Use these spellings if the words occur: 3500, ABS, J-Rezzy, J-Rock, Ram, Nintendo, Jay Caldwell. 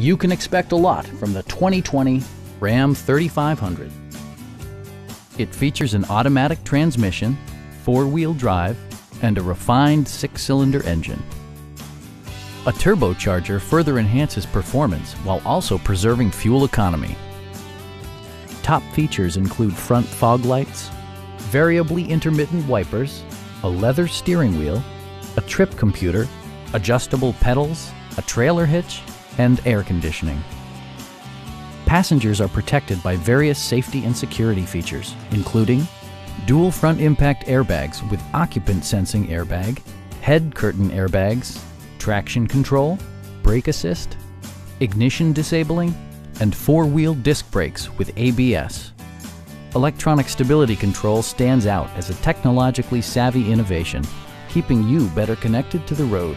You can expect a lot from the 2020 Ram 3500. It features an automatic transmission, four-wheel drive, and a refined six-cylinder engine. A turbocharger further enhances performance while also preserving fuel economy. Top features include front fog lights, variably intermittent wipers, a leather steering wheel, a trip computer, adjustable pedals, a trailer hitch, and air conditioning. Passengers are protected by various safety and security features, including dual front impact airbags with occupant sensing airbag, head curtain airbags, traction control, brake assist, ignition disabling, and four-wheel disc brakes with ABS. Electronic stability control stands out as a technologically savvy innovation, keeping you better connected to the road.